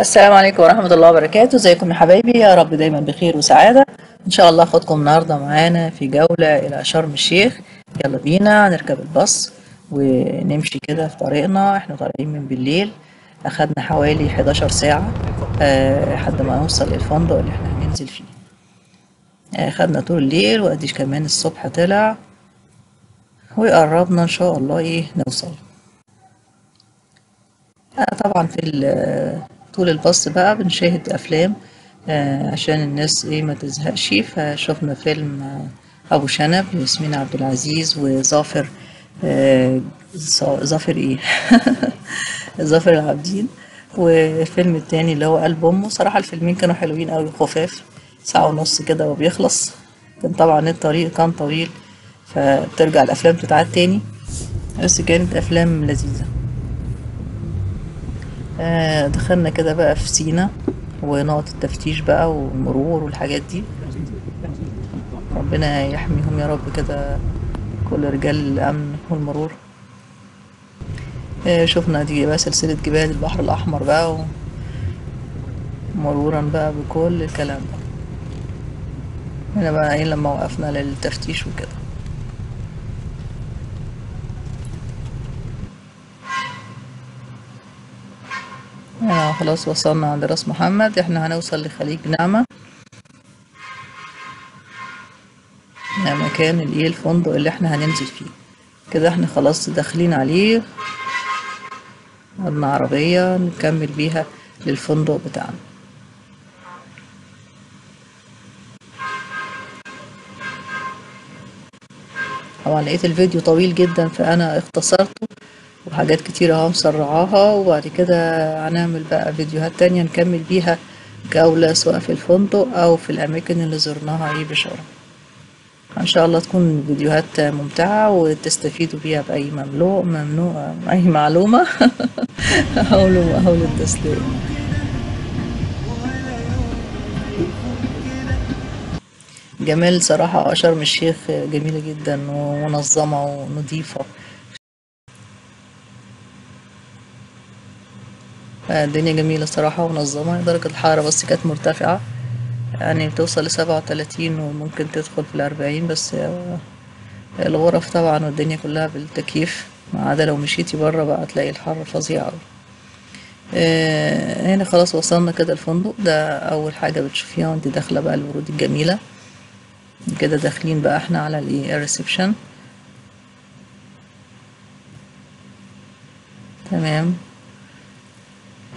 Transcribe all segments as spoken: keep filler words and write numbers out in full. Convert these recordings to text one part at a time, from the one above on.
السلام عليكم ورحمة الله وبركاته. ازيكم يا حبايبي؟ يا رب دايما بخير وسعادة. ان شاء الله اخدكم النهاردة معانا في جولة الى شرم الشيخ. يلا بينا نركب الباص ونمشي كده في طريقنا. احنا طالعين من بالليل، اخدنا حوالي حداشر ساعة لحد ما نوصل للفندق اللي احنا هننزل فيه. اخدنا طول الليل وقديش كمان الصبح طلع، وقربنا ان شاء الله ايه نوصل. انا طبعا في طول الباص بقى بنشاهد افلام آه عشان الناس ايه ما تزهقش. فشوفنا فيلم آه ابو شنب وياسمين عبد العزيز وظافر آه ظافر ايه ظافر العابدين، والفيلم التاني اللي هو قلب امه. صراحه الفيلمين كانوا حلوين قوي، خفاف ساعه ونص كده وبيخلص. كان طبعا الطريق كان طويل فبترجع الافلام تتعاد تاني، بس كانت افلام لذيذه. آه دخلنا كده بقى في سينا ونقط التفتيش بقى والمرور والحاجات دي. ربنا يحميهم يا رب كده كل رجال الامن والمرور. آه شفنا دي بقى سلسلة جبال البحر الاحمر بقى، ومرورا بقى بكل الكلام ده. هنا بقى ايه لما وقفنا للتفتيش وكده. آه خلاص وصلنا عند راس محمد. احنا هنوصل لخليج نعمة. نعمة كان الايه الفندق اللي احنا هننزل فيه كده. احنا خلاص داخلين عليه، خدنا عربية نكمل بيها للفندق بتاعنا. طبعا لقيت الفيديو طويل جدا فانا اختصرته، وحاجات كتيرة اهو مسرعاها، وبعد كده هنعمل بقى فيديوهات تانية نكمل بيها جولة سواء في الفندق او في الاماكن اللي زرناها ايه بشرم. ان شاء الله تكون فيديوهات ممتعة وتستفيدوا بيها باي مملوء ممنوع اي معلومة حول حول التسلية. جمال صراحة شرم الشيخ جميلة جدا ومنظمة ونظيفة. الدنيا جميلة صراحة ومنظمة. درجة الحرارة بس كانت مرتفعة، يعني بتوصل لسبعة وتلاتين وممكن تدخل في الأربعين، بس الغرف طبعا والدنيا كلها بالتكييف، ما عدا لو مشيتي برا بقى تلاقي الحر فظيع أوي. آه هنا خلاص وصلنا كده الفندق. ده أول حاجة بتشوفيها وانتي داخلة بقى الورود الجميلة كده. داخلين بقى احنا على الريسبشن. تمام،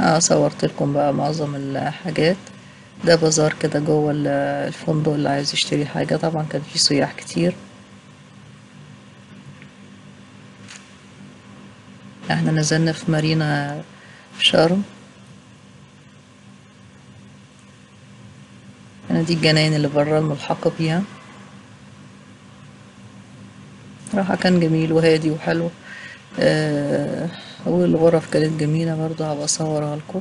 اه صورت لكم بقى معظم الحاجات. ده بازار كده جوه الفندق، اللي عايز يشتري حاجه طبعا كان في سياح كتير. احنا نزلنا في مارينا في شرم. هنا دي الجناين اللي بره الملحقه بيها. راحه كان جميل وهادي وحلو. آه والغرف كانت جميلة برضه، هبقى اصورها لكم.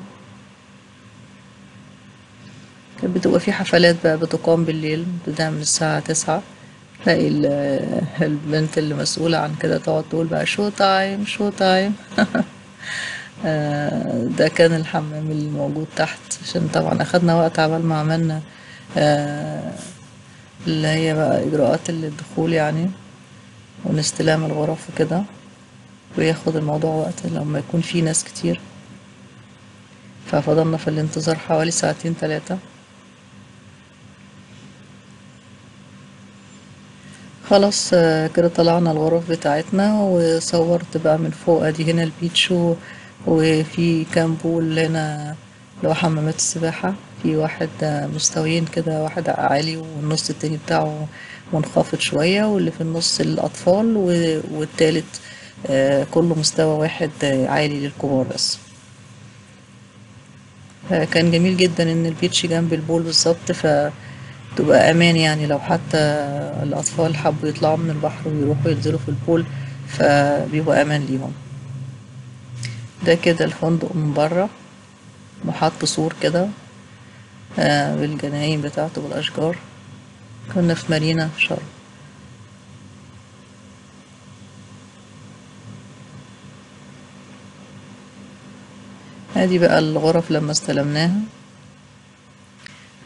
كانت بتبقى في حفلات بقى بتقام بالليل، بتبدأ من الساعة تسعة. تلاقي البنت اللي مسؤولة عن كده تقعد تقول بقى شو تايم شو تايم ده كان الحمام اللي موجود تحت، عشان طبعا اخدنا وقت عبال ما عملنا اللي هي بقى اجراءات الدخول يعني ونستلام الغرف وكده، وياخد الموضوع وقت لما يكون في ناس كتير. ففضلنا في الانتظار حوالي ساعتين ثلاثة. خلاص كده طلعنا الغرف بتاعتنا، وصورت بقى من فوق. ادي هنا البيتش، وفي كام بول هنا لو حمامات السباحة، في واحد مستويين كده، واحد عالي والنص التاني بتاعه منخفض شوية، واللي في النص للأطفال، والتالت آه كله مستوى واحد آه عالي للكبار بس. آه كان جميل جدا ان البيتش جنب البول بالظبط، فتبقى امان يعني لو حتى الاطفال حبوا يطلعوا من البحر ويروحوا ينزلوا في البول فبيبقى امان ليهم. ده كده الفندق من بره، محط سور كده آه بالجناين بتاعته بالاشجار. كنا في مارينا شرم. ادي بقى الغرف لما استلمناها،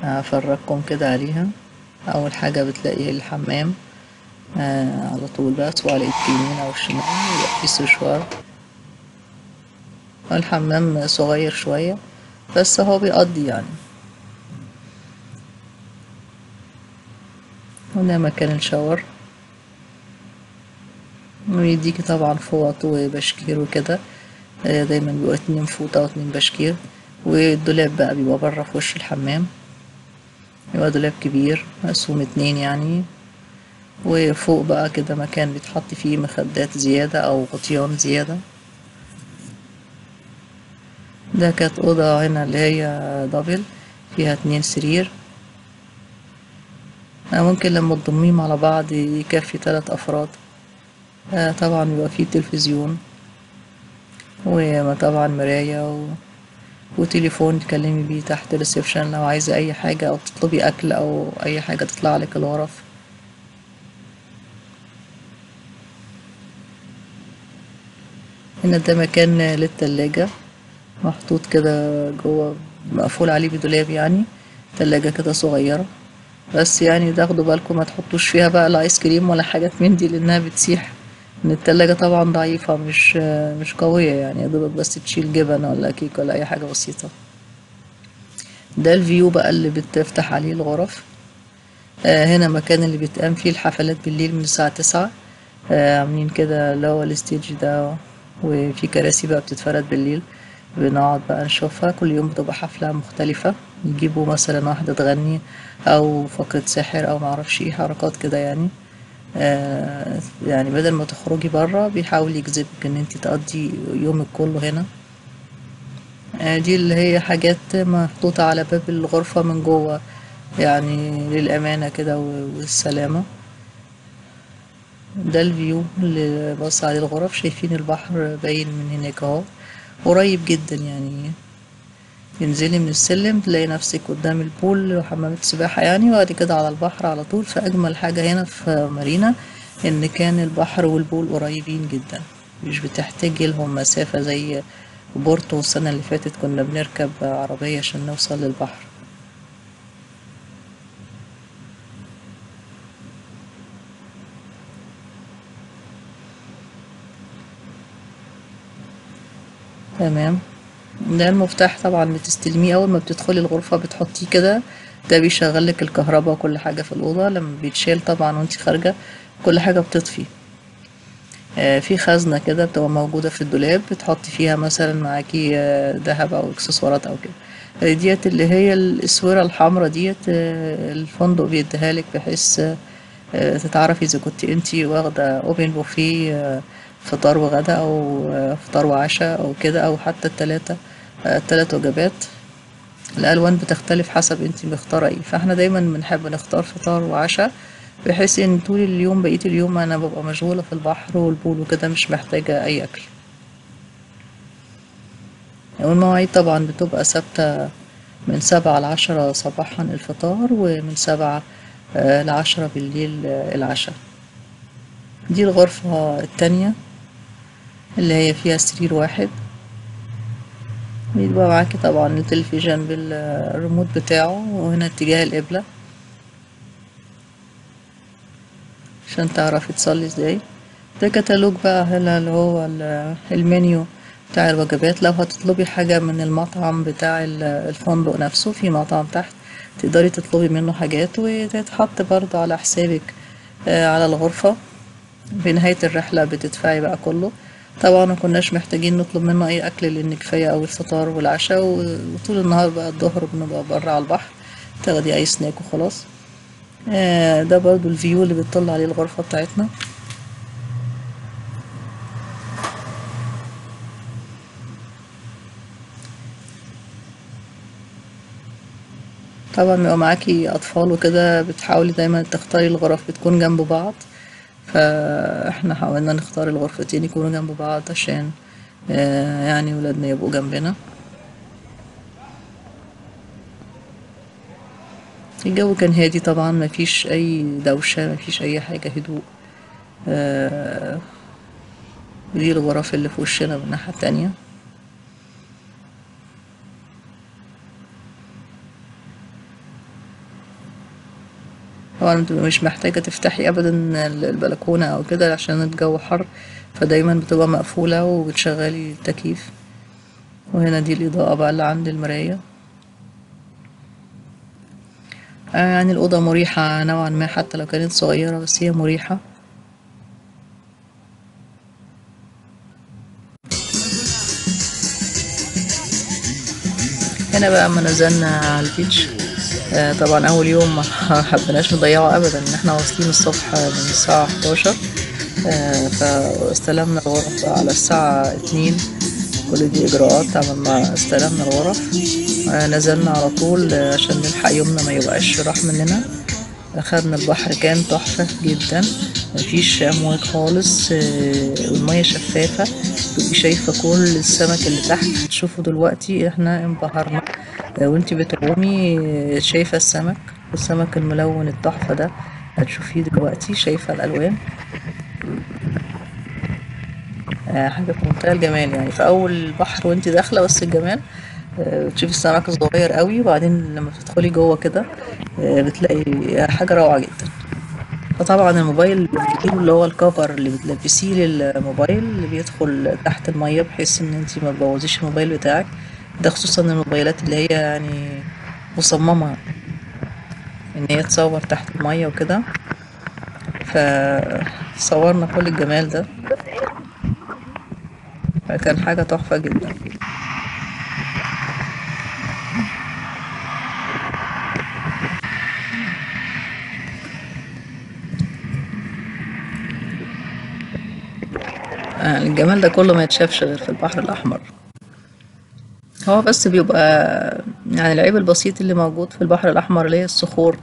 هفرجكم كده عليها. اول حاجه بتلاقي الحمام آه على طول بقى، سواء على اليمين او الشمال يبقى في سشوار. الحمام صغير شويه بس هو بيقضي يعني. هنا مكان الشاور، ويديكي طبعا فوط وبشكير وكده، دايما بيبقوا اتنين فوطه واتنين بشكير. والدولاب بقى بيبقى بره في وش الحمام، يبقى دولاب كبير مقسوم اتنين يعني. وفوق بقى كده مكان بيتحط فيه مخدات زياده او غطيان زياده. ده كانت اوضه هنا اللي هي دبل فيها اتنين سرير، ممكن لما تضميهم على بعض يكفي تلات افراد. طبعا بيبقى فيه تلفزيون وطبعا مرايه و... وتليفون تكلمي بيه تحت الريسبشن لو عايزه اي حاجه، او تطلبي اكل او اي حاجه تطلع لك الغرف. هنا ده مكان للتلاجة، محطوط كده جوه مقفول عليه بدولاب يعني، تلاجة كده صغيرة بس يعني. تاخدوا بالكم ما تحطوش فيها بقى الايس كريم ولا حاجات من دي لانها بتسيح، ان التلاجة طبعا ضعيفة مش مش قوية يعني، يا بس تشيل جبن ولا كيك ولا اي حاجة بسيطة. ده الفيو بقى اللي بتفتح عليه الغرف. آه هنا مكان اللي بتقام فيه الحفلات بالليل من الساعة تسعة، آه عاملين كده اللي هو الستيج ده، وفي كراسي بقى بتتفرد بالليل، بنقعد بقى نشوفها. كل يوم بتبقى حفلة مختلفة، يجيبوا مثلا واحدة تغني او فقرة سحر او معرفش ايه حركات كده يعني. آه يعني بدل ما تخرجي برا بيحاول يجذبك ان انتي تقضي يومك كله هنا. آه دي اللي هي حاجات محطوطة على باب الغرفة من جوه يعني للأمانة كده والسلامة. ده الفيو اللي بص عليه الغرف، شايفين البحر باين من هناك اهو قريب جدا يعني. تنزلي من السلم تلاقي نفسك قدام البول وحمامات السباحة يعني، وبعد كده على البحر على طول. فأجمل حاجة هنا في مارينا إن كان البحر والبول قريبين جدا، مش بتحتاجي لهم مسافة زي بورتو. السنة اللي فاتت كنا بنركب عربية عشان نوصل للبحر. تمام. ده المفتاح طبعا بتستلميه اول ما بتدخلي الغرفه، بتحطيه كده، ده بيشغل لك الكهرباء وكل حاجه في الاوضه. لما بيتشال طبعا وانت خارجه كل حاجه بتطفي. آه في خزنه كده بتبقى موجوده في الدولاب، بتحطي فيها مثلا معاكي ذهب آه او اكسسوارات او كده. آه ديت اللي هي الاسوره الحمراء ديت، آه الفندق بيديها لك بحيث آه تتعرفي اذا كنت انت واخده اوبن بوفيه آه فطار وغدا او فطار وعشاء او كده، او حتى التلاتة التلات وجبات. الالوان بتختلف حسب انتي مختاره ايه. فاحنا دايما بنحب نختار فطار وعشاء بحيث ان طول اليوم بقيه اليوم انا ببقى مشغوله في البحر والبول وكده، مش محتاجه اي اكل. والمواعيد طبعا بتبقى ثابته، من سبعة لعشرة صباحا الفطار، ومن سبعة لعشرة بالليل العشاء. دي الغرفه التانيه اللي هي فيها سرير واحد، بيبقى معاكي طبعا التلفزيون بالريموت بتاعه، وهنا اتجاه القبلة عشان تعرفي تصلي ازاي. ده كتالوج بقى هنا اللي هو المنيو بتاع الوجبات، لو هتطلبي حاجة من المطعم بتاع الفندق نفسه، في مطعم تحت تقدري تطلبي منه حاجات، وتتحط برضه على حسابك على الغرفة. في نهاية الرحلة بتدفعي بقى كله طبعا. مكناش محتاجين نطلب منه اي اكل لان كفايه اوي الفطار والعشاء، وطول النهار بقى الظهر بنبقى بره على البحر، تاخدي اي سناك وخلاص. آه ده برضو الفيو اللي بتطلع عليه الغرفه بتاعتنا. طبعا بيبقى معاكي اطفال وكده، بتحاولي دايما تختاري الغرف بتكون جنب بعض، فاحنا حاولنا نختار الغرفتين يكونوا جنب بعض عشان آه يعني ولادنا يبقوا جنبنا. الجو كان هادي طبعا، مفيش اي دوشه مفيش اي حاجه، هدوء. آه دي الغرف اللي في وشنا من الناحيه التانيه. طبعا مش محتاجة تفتحي ابدا البلكونة او كده عشان الجو حر، فدايما بتبقى مقفولة وبتشغلي التكييف. وهنا دي الاضاءة بقى اللي عند المراية. يعني الأوضة مريحة نوعا ما حتى لو كانت صغيرة، بس هي مريحة. هنا بقى اما نزلنا على البيتش، آه طبعا اول يوم ما حبناش نضيعه ابدا، ان احنا واصلين الصبح من الساعة احداشر، آه فاستلمنا الغرف على الساعة اتنين. كل دي اجراءات عملنا، استلمنا الغرف، آه نزلنا على طول عشان نلحق يومنا ما يبقاش راح مننا. اخدنا البحر كان تحفة جدا، مفيش امواج خالص، والميه شفافه، تبقي شايفه كل السمك اللي تحت. هتشوفوا دلوقتي احنا انبهرنا وانتي بتعومي، شايفه السمك والسمك الملون التحفه ده هتشوفيه دلوقتي، شايفه الالوان، حاجه في منتهى الجمال. يعني في اول بحر وانتي داخله بس الجمال، بتشوفي السمك صغير قوي، وبعدين لما بتدخلي جوه كده بتلاقي حاجه روعه جدا. فطبعا الموبايل بتجيبه اللي هو الكفر اللي بتلبسيه للموبايل اللي بيدخل تحت الميه، بحيث ان انتي ما تبوظيش الموبايل بتاعك ده، خصوصا الموبايلات اللي هي يعني مصممه ان هي تصور تحت الميه وكده. فصورنا كل الجمال ده، فكان حاجه تحفه جدا. يعني الجمال ده كله ما يتشافش غير في البحر الأحمر. هو بس بيبقى يعني العيب البسيط اللي موجود في البحر الأحمر اللي هي الصخور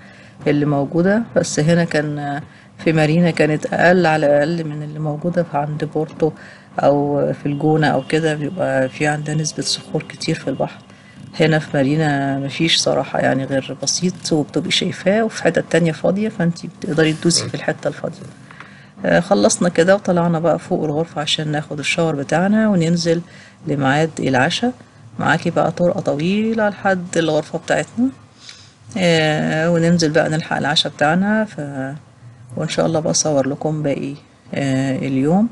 اللي موجودة، بس هنا كان في مارينا كانت أقل على الأقل من اللي موجودة في عند بورتو أو في الجونة أو كده، بيبقى في عندها نسبة صخور كتير في البحر. هنا في مارينا مفيش صراحة يعني غير بسيط، وبتبقي شايفاه، وفي حتة تانية فاضية، فانتي بتقدري تدوسي في الحتة الفاضية. خلصنا كده وطلعنا بقى فوق الغرفة عشان ناخد الشاور بتاعنا وننزل لميعاد العشاء. معاكي بقى طرقة طويلة لحد الغرفة بتاعتنا، آه وننزل بقى نلحق العشاء بتاعنا. ف... وان شاء الله بقى اصور لكم باقي آه اليوم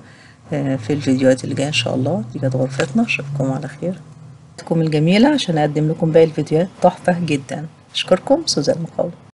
آه في الفيديوهات اللي جاية ان شاء الله. دي كانت غرفتنا، اشوفكم على خير. الجميلة عشان اقدم لكم باقي الفيديوهات تحفة جدا. اشكركم، سوزان مقاوي.